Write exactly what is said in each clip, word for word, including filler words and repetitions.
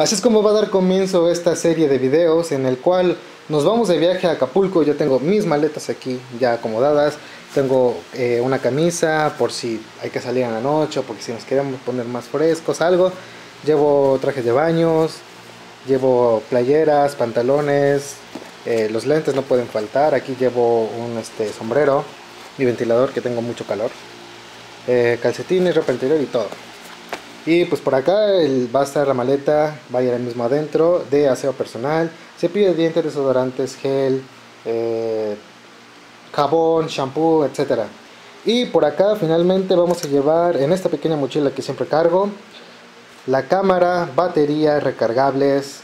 Así es como va a dar comienzo esta serie de videos en el cual nos vamos de viaje a Acapulco. Yo tengo mis maletas aquí ya acomodadas, tengo eh, una camisa por si hay que salir en la noche o porque si nos queremos poner más frescos, algo. Llevo trajes de baños, llevo playeras, pantalones, eh, los lentes no pueden faltar. Aquí llevo un este, sombrero, mi ventilador que tengo mucho calor, eh, calcetines, ropa interior y todo. Y pues por acá el, va a estar la maleta, va a ir el mismo adentro, de aseo personal, cepillo de dientes, desodorantes, gel, eh, jabón, shampoo, etcétera. Y por acá finalmente vamos a llevar en esta pequeña mochila que siempre cargo, la cámara, baterías recargables,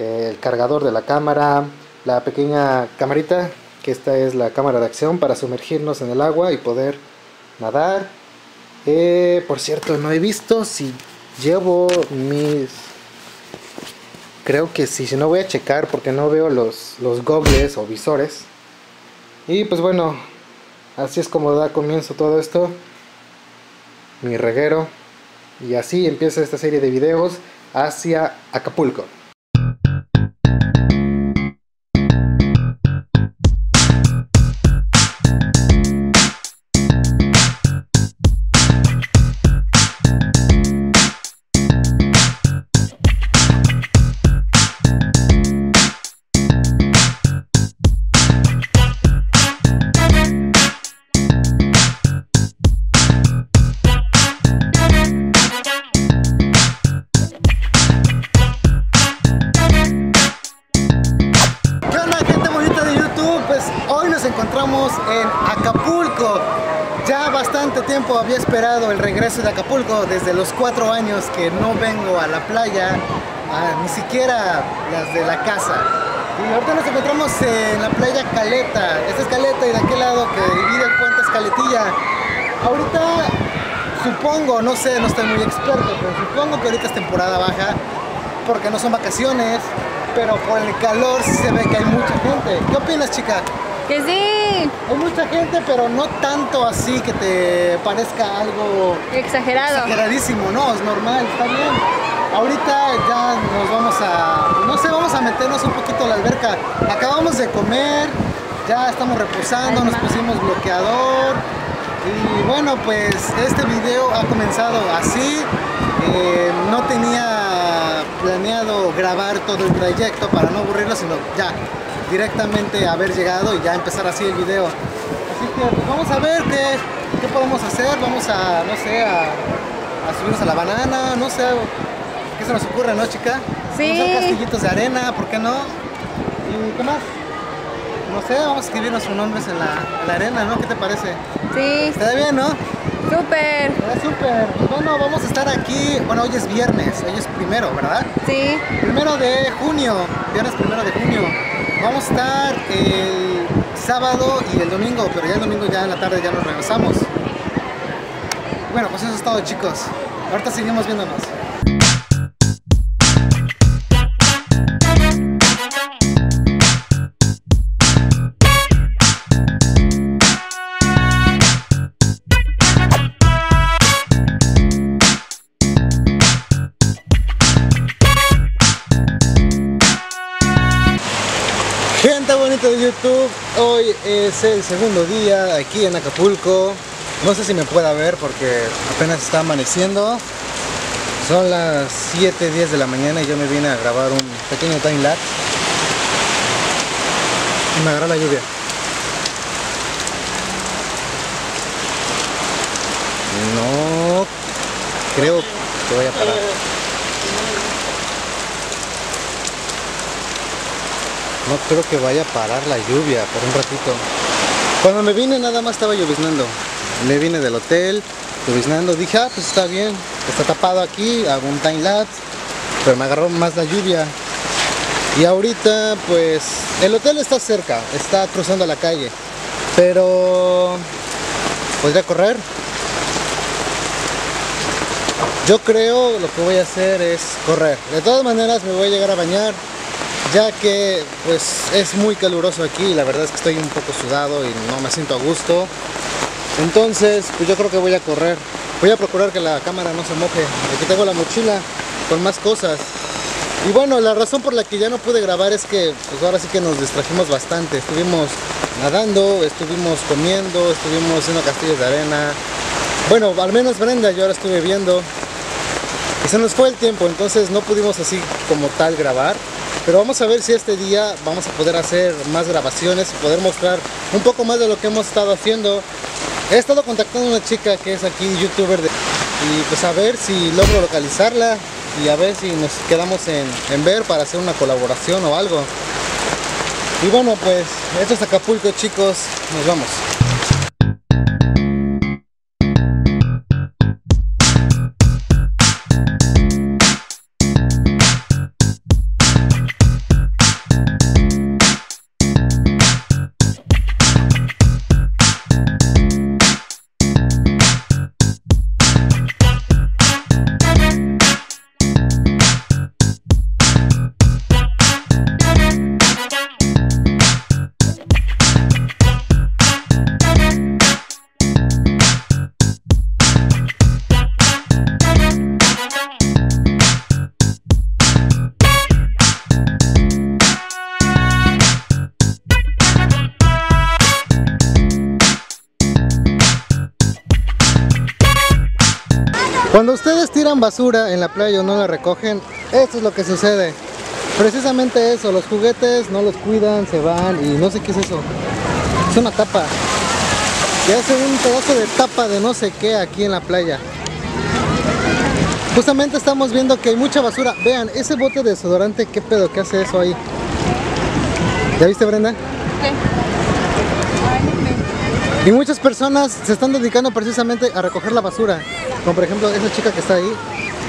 eh, el cargador de la cámara, la pequeña camarita, que esta es la cámara de acción para sumergirnos en el agua y poder nadar. Eh, por cierto, no he visto si llevo mis... Creo que sí, si no voy a checar porque no veo los, los goggles o visores. Y pues bueno, así es como da comienzo todo esto. Mi reguero. Y así empieza esta serie de videos hacia Acapulco. En Acapulco, ya bastante tiempo había esperado el regreso de Acapulco. Desde los cuatro años que no vengo a la playa, a, ni siquiera las de la casa. Y ahorita nos encontramos en la playa Caleta. Esta es Caleta y de aquel lado que divide el puente es Caletilla. Ahorita supongo, no sé, no estoy muy experto, pero supongo que ahorita es temporada baja porque no son vacaciones, pero por el calor sí se ve que hay mucha gente. ¿Qué opinas, chica? Que sí. Hay mucha gente, pero no tanto así que te parezca algo exagerado. Exageradísimo, no, es normal, está bien. Ahorita ya nos vamos a, no sé, vamos a meternos un poquito a la alberca. Acabamos de comer, ya estamos reposando, nos pusimos bloqueador. Y bueno, pues este video ha comenzado así. Eh, no tenía planeado grabar todo el trayecto para no aburrirlo, sino ya directamente haber llegado y ya empezar así el video. Así que pues vamos a ver qué, qué podemos hacer. Vamos a, no sé, a, a subirnos a la banana, no sé, qué se nos ocurre, ¿no, chica? Sí. Vamos a hacer castillitos de arena, ¿por qué no? ¿Y qué más? No sé, vamos a escribir nuestros nombres en la, en la arena, ¿no? ¿Qué te parece? Sí. ¿Está bien, no? Súper. Está súper. Pues bueno, vamos a estar aquí, bueno, hoy es viernes, hoy es primero, ¿verdad? Sí. Primero de junio, viernes primero de junio. Vamos a estar el sábado y el domingo, pero ya el domingo ya en la tarde ya nos regresamos. Bueno, pues eso es todo, chicos. Ahorita seguimos viéndonos. Gente bonita de YouTube, hoy es el segundo día aquí en Acapulco. No sé si me pueda ver porque apenas está amaneciendo. Son las siete diez de la mañana y yo me vine a grabar un pequeño time lapse. Y me agarró la lluvia. No creo que vaya a parar. No creo que vaya a parar la lluvia por un ratito. Cuando me vine nada más estaba lloviznando. Me vine del hotel, lloviznando. Dije, ah, pues está bien, está tapado aquí, hago un time lapse. Pero me agarró más la lluvia. Y ahorita, pues, el hotel está cerca, está cruzando la calle. Pero ¿podría correr? Yo creo lo que voy a hacer es correr. De todas maneras me voy a llegar a bañar, ya que pues es muy caluroso aquí y la verdad es que estoy un poco sudado y no me siento a gusto. Entonces pues yo creo que voy a correr, voy a procurar que la cámara no se moje. Aquí tengo la mochila con más cosas, Y bueno, la razón por la que ya no pude grabar es que pues ahora sí que nos distrajimos bastante. Estuvimos nadando, estuvimos comiendo, estuvimos haciendo castillos de arena. Bueno, al menos Brenda, yo ahora estuve viendo. Y se nos fue el tiempo, entonces no pudimos así como tal grabar. Pero vamos a ver si este día vamos a poder hacer más grabaciones, poder mostrar un poco más de lo que hemos estado haciendo. He estado contactando a una chica que es aquí youtuber de... y pues a ver si logro localizarla y a ver si nos quedamos en, en ver para hacer una colaboración o algo. Y bueno, pues esto es Acapulco, chicos, nos vamos. Cuando ustedes tiran basura en la playa o no la recogen, eso es lo que sucede. Precisamente eso, los juguetes no los cuidan, se van y no sé qué es eso. Es una tapa. Y hace un pedazo de tapa de no sé qué aquí en la playa. Justamente estamos viendo que hay mucha basura. Vean, ese bote de desodorante, ¿qué pedo? ¿Qué hace eso ahí? ¿Ya viste, Brenda? Sí. Y muchas personas se están dedicando precisamente a recoger la basura. Como por ejemplo esa chica que está ahí,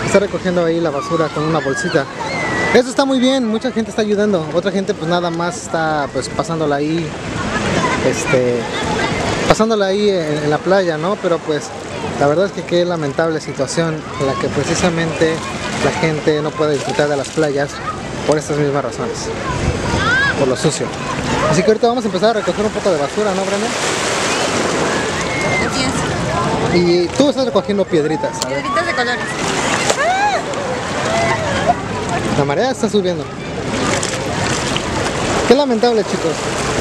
está recogiendo ahí la basura con una bolsita. Eso está muy bien, mucha gente está ayudando. Otra gente pues nada más está pues pasándola ahí, este, pasándola ahí en, en la playa, ¿no? Pero pues la verdad es que qué lamentable situación en la que precisamente la gente no puede disfrutar de las playas por estas mismas razones, por lo sucio. Así que ahorita vamos a empezar a recoger un poco de basura, ¿no, Brenda? Y tú estás recogiendo piedritas. ¿Sabes? Piedritas de colores. La marea está subiendo. Qué lamentable, chicos.